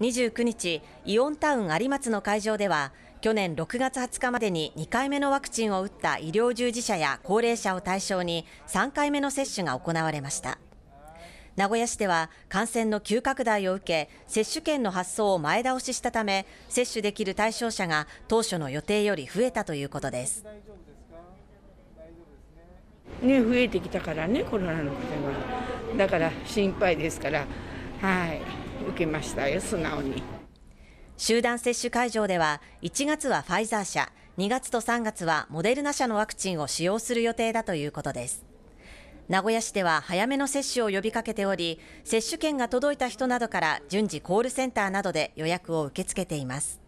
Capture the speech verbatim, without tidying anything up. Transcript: にじゅうくにち、イオンタウン有松の会場では、去年ろくがつはつかまでににかいめのワクチンを打った医療従事者や高齢者を対象にさんかいめの接種が行われました。名古屋市では感染の急拡大を受け、接種券の発送を前倒ししたため、接種できる対象者が当初の予定より増えたということです。ね、増えてきたからね、コロナのことが。だから心配ですから、はい、受けましたよ、素直に。集団接種会場では、いちがつはファイザー社、にがつとさんがつはモデルナ社のワクチンを使用する予定だということです。名古屋市では早めの接種を呼びかけており、接種券が届いた人などから順次コールセンターなどで予約を受け付けています。